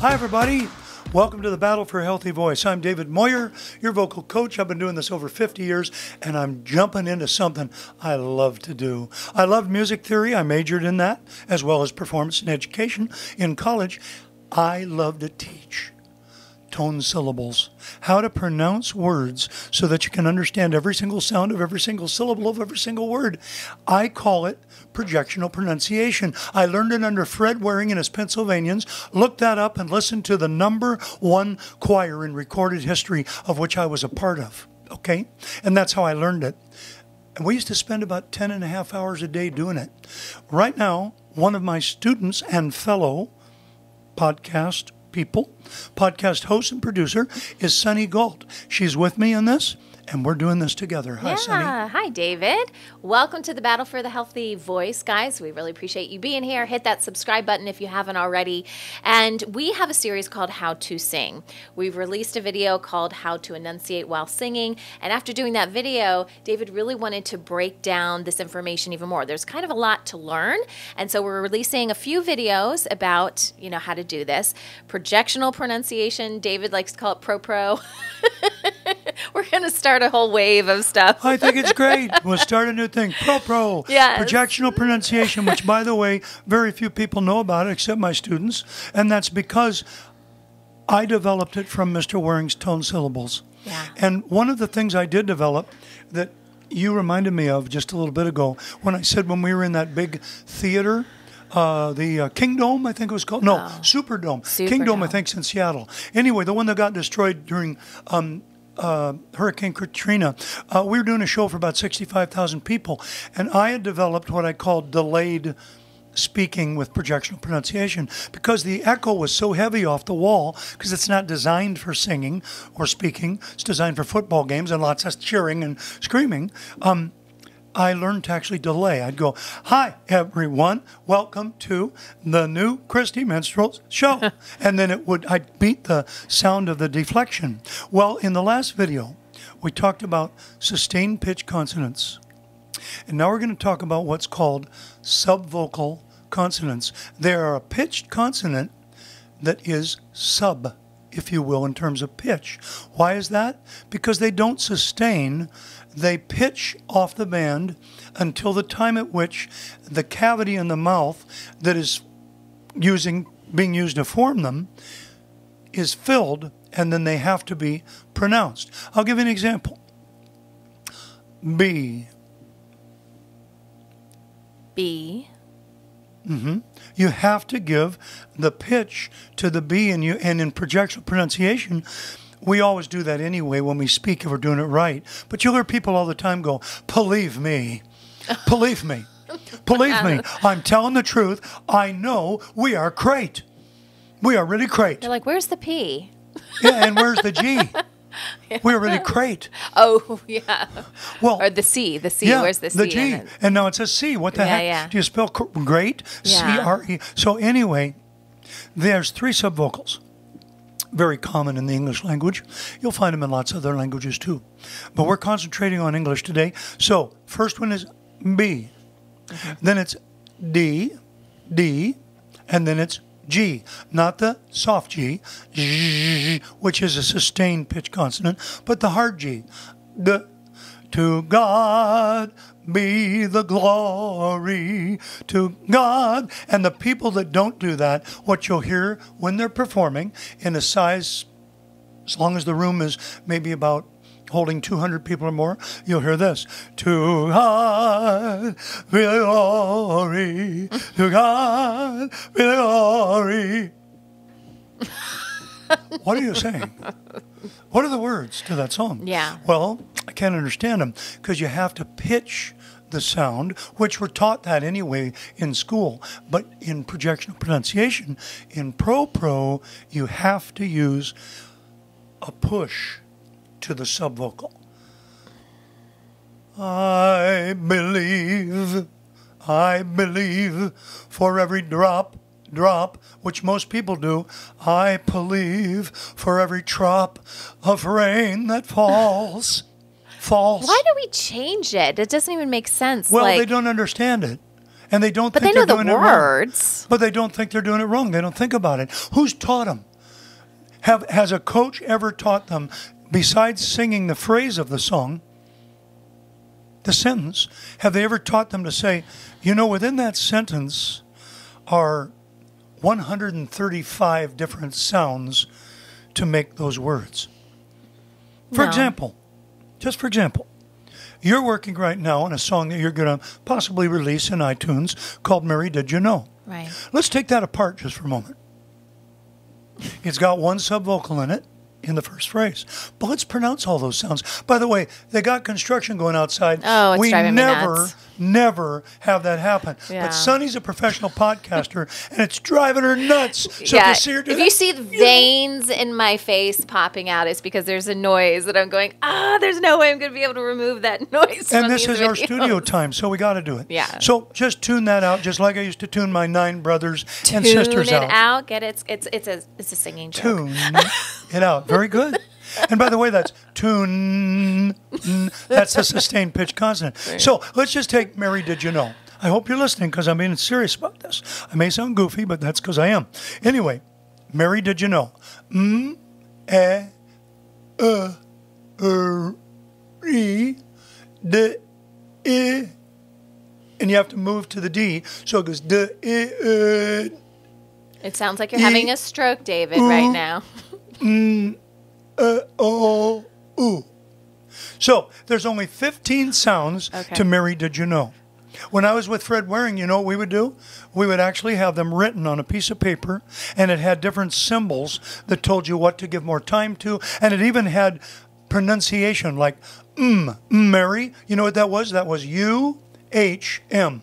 Hi, everybody. Welcome to the Battle for a Healthy Voice. I'm David Moyer, your vocal coach. I've been doing this over 50 years, and I'm jumping into something I love to do. I loved music theory. I majored in that, as well as performance and education in college. I love to teach tone syllables, how to pronounce words so that you can understand every single sound of every single syllable of every single word. I call it projectional pronunciation. I learned it under Fred Waring and his Pennsylvanians, looked that up and listened to the #1 choir in recorded history of which I was a part of, okay? And that's how I learned it. And we used to spend about 10.5 hours a day doing it. Right now, one of my students and fellow podcast host and producer is Sunny Galt. She's with me in this, and we're doing this together. Hi, yeah. Sunny. Hi, David. Welcome to the Battle for the Healthy Voice, guys. We really appreciate you being here. Hit that subscribe button if you haven't already. And we have a series called How to Sing. We've released a video called How to Enunciate While Singing. And after doing that video, David really wanted to break down this information even more. There's kind of a lot to learn. And so we're releasing a few videos about, you know, how to do this. Projectional pronunciation. David likes to call it pro. We're going to start a whole wave of stuff. I think it's great. We'll start a new thing. Pro. Yes. Projectional pronunciation, which, by the way, very few people know about it except my students. And that's because I developed it from Mr. Waring's tone syllables. Yeah. And one of the things I did develop that you reminded me of just a little bit ago, when I said when we were in that big theater, the Kingdome, I think it was called. No, oh. Superdome. Kingdome, I think, is in Seattle. Anyway, the one that got destroyed during Hurricane Katrina, we were doing a show for about 65,000 people, and I had developed what I called delayed speaking with projectional pronunciation because the echo was so heavy off the wall, because it's not designed for singing or speaking. It's designed for football games and lots of cheering and screaming. I learned to actually delay. I'd go, "Hi, everyone. Welcome to the new Christy Minstrels show." And then I'd beat the sound of the deflection. Well, in the last video, we talked about sustained pitch consonants. And now we're going to talk about what's called subvocal consonants. They are a pitched consonant that is sub, if you will, in terms of pitch. Why is that? Because they don't sustain. They pitch off the band until the time at which the cavity in the mouth that is being used to form them is filled, and then they have to be pronounced. I'll give you an example. B. You have to give the pitch to the B, and in projectional pronunciation, we always do that anyway when we speak if we're doing it right. But you'll hear people all the time go, "Believe me, believe me, believe me. I'm telling the truth. I know we are great. We are really great." They're like, "Where's the P?" Yeah, and where's the G? Yeah. We're really great. Oh, yeah. Well, or the C. The C. Yeah, where's the C? The G. And now it says C. What the heck? Yeah. Do you spell great? Yeah. C-R-E. So anyway, there's 3 subvocals. Very common in the English language. You'll find them in lots of other languages too. But we're concentrating on English today. So first one is B. Then it's D, and then it's G. Not the soft G, which is a sustained pitch consonant, but the hard G. To God be the glory, to God. And the people that don't do that, what you'll hear when they're performing in a size, as long as the room is maybe about holding 200 people or more, you'll hear this. To God be the glory, to God be the glory. What are you saying? What are the words to that song? Yeah. Well, I can't understand them because you have to pitch the sound, which we're taught that anyway in school. But in projectional pronunciation, in pro, you have to use a push to the subvocal. I believe for every drop, which most people do. I believe for every drop of rain that falls. Falls. Why do we change it? It doesn't even make sense. Well, like, they don't understand it. And they don't think they're doing it wrong. But they don't think they're doing it wrong. They don't think about it. Who's taught them? Has a coach ever taught them, besides singing the phrase of the song, the sentence, have they ever taught them to say, you know, within that sentence are 135 different sounds to make those words? For example, just for example, you're working right now on a song that you're going to possibly release in iTunes called Mary, Did You Know? Right. Let's take that apart just for a moment. It's got one subvocal in it, in the first phrase. But let's pronounce all those sounds. By the way, they got construction going outside. Oh, it's driving me nuts. We never have that happen. Yeah. But Sunny's a professional podcaster, and it's driving her nuts. So yeah. If you see the veins in my face popping out, it's because there's a noise that I'm going, ah, there's no way I'm going to be able to remove that noise. And this is our studio time, so we got to do it. Yeah. So just tune that out, just like I used to tune my 9 brothers and sisters out. Tune it out. Get it? It's a singing joke. Tune it out. Very good. And by the way, that's tune. That's a sustained pitch consonant. Right. So let's just take Mary, Did You Know? I hope you're listening because I'm being serious about this. I may sound goofy, but that's because I am. Anyway, Mary, Did You Know? M-E-R-E-D-E. And you have to move to the D. So it goes D-E-E. It sounds like you're having a stroke, David, right now. So there's only 15 sounds to Mary, Did You Know? When I was with Fred Waring, you know what we would do? We would actually have them written on a piece of paper, and it had different symbols that told you what to give more time to, and it even had pronunciation like Mary. You know what that was? That was U-H-M.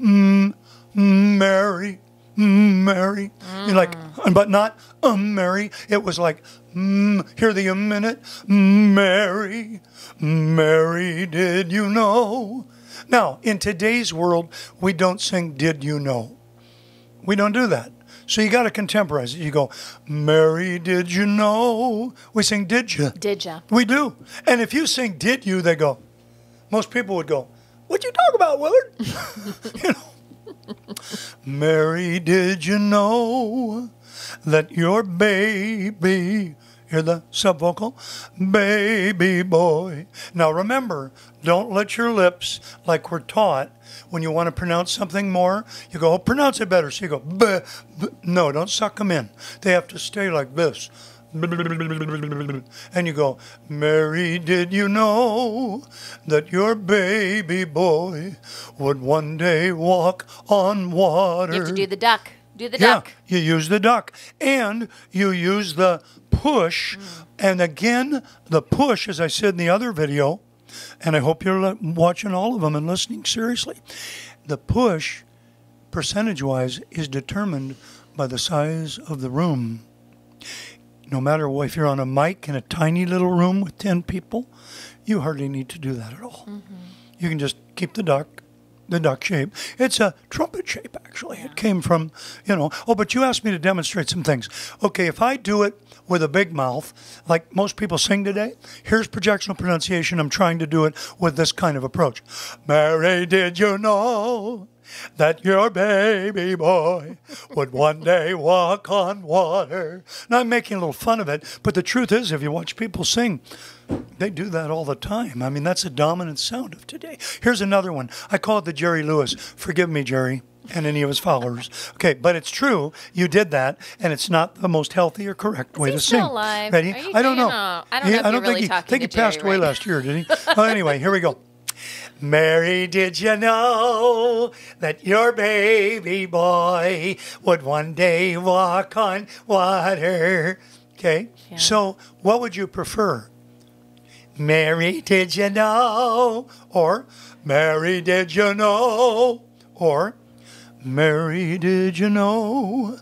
Mary. Mary. You're like, but not Mary. It was like, hear the in it. Mary, Mary, did you know? Now, in today's world, we don't sing Did You Know. We don't do that. So you got to contemporize it. You go, Mary, did you know? We sing Did Ya. Did Ya. We do. And if you sing Did You, they go, most people would go, what you talk about, Willard? You know. Mary, did you know that your baby, hear the subvocal, baby boy. Now remember, don't let your lips, like we're taught, when you want to pronounce something more, you go, oh, pronounce it better. So you go, buh, buh. No, don't suck them in. They have to stay like this. And you go, Mary, did you know that your baby boy would one day walk on water? You have to do the duck. Do the duck. Yeah, you use the duck. And you use the push. And again, the push, as I said in the other video, and I hope you're watching all of them and listening seriously, the push, percentage-wise, is determined by the size of the room. No matter what, if you're on a mic in a tiny little room with 10 people, you hardly need to do that at all. You can just keep the duck shape. It's a trumpet shape, actually. It came from, you know, oh, but you asked me to demonstrate some things. Okay, if I do it with a big mouth, like most people sing today, here's projectional pronunciation. I'm trying to do it with this kind of approach. Mary, did you know that your baby boy would one day walk on water? Now, I'm making a little fun of it, but the truth is, if you watch people sing, they do that all the time. I mean, that's a dominant sound of today. Here's another one. I call it the Jerry Lewis. Forgive me, Jerry, and any of his followers. Okay, but it's true. You did that, and it's not the most healthy or correct way to sing. Is he still alive? Ready? I don't know. I don't think he passed away last year, did he? Oh, anyway, here we go. Mary, did you know that your baby boy would one day walk on water? Okay, so what would you prefer? Mary, did you know? Or Mary, did you know? Or Mary, did you know?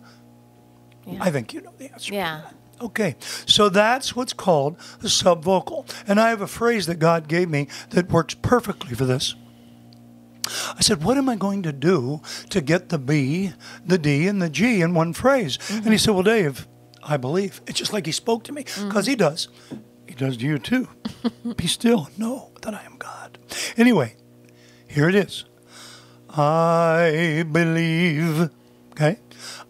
Yeah. I think you know the answer. Yeah. Okay, so that's what's called a subvocal. And I have a phrase that God gave me that works perfectly for this. I said, what am I going to do to get the B, the D, and the G in one phrase? And he said, well, Dave, I believe. It's just like he spoke to me, because he does. He does to you too. Be still, know that I am God. Anyway, here it is. I believe. Okay?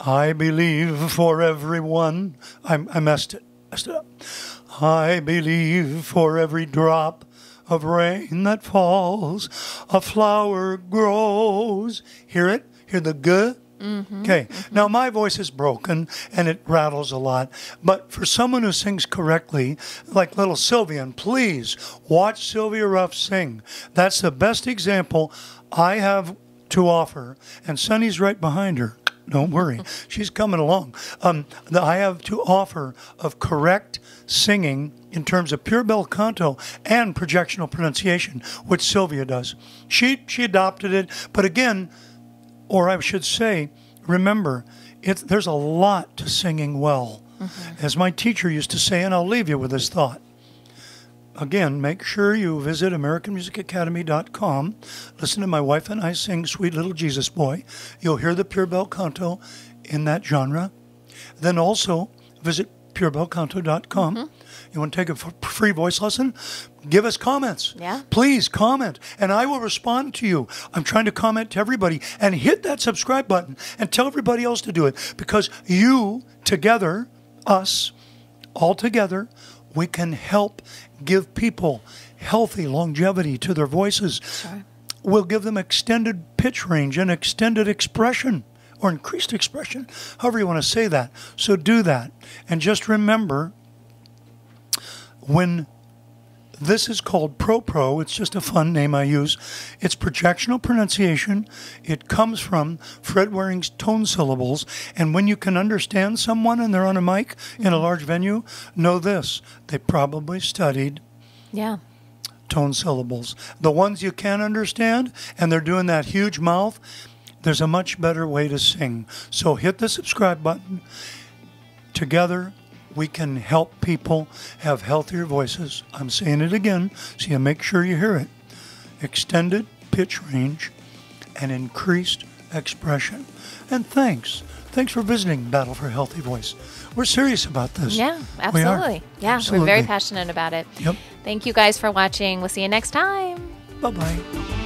I believe for everyone. I messed it. Messed it up. I believe for every drop of rain that falls, a flower grows. Hear it? Hear the g? Mm-hmm. Okay. Mm-hmm. Now, my voice is broken, and it rattles a lot. But for someone who sings correctly, like little Sylvia, and please watch Sylvia Ruff sing. That's the best example I have to offer. And Sunny's right behind her. Don't worry. She's coming along. That I have to offer of correct singing in terms of pure bel canto and projectional pronunciation, which Sylvia does. She adopted it. But again... Or I should say, remember, there's a lot to singing well. Mm-hmm. As my teacher used to say, and I'll leave you with this thought. Again, make sure you visit AmericanMusicAcademy.com. Listen to my wife and I sing Sweet Little Jesus Boy. You'll hear the pure bel canto in that genre. Then also visit purebellecanto.com. Mm-hmm. You want to take a free voice lesson? Give us comments. Yeah. Please comment, and I will respond to you. I'm trying to comment to everybody, and hit that subscribe button, and tell everybody else to do it, because you, together, us, all together, we can help give people healthy longevity to their voices. Sure. We'll give them extended pitch range and extended expression, or increased expression, however you want to say that. So do that, and just remember... When this is called Pro, it's just a fun name I use. It's projectional pronunciation. It comes from Fred Waring's tone syllables. And when you can understand someone and they're on a mic in a large venue, know this. They probably studied tone syllables. The ones you can understand and they're doing that huge mouth, there's a much better way to sing. So hit the subscribe button. Together, we can help people have healthier voices. I'm saying it again, so you make sure you hear it. Extended pitch range and increased expression. And thanks. Thanks for visiting Battle for a Healthy Voice. We're serious about this. Yeah, absolutely. Yeah, absolutely. We're very passionate about it. Yep. Thank you guys for watching. We'll see you next time. Bye-bye.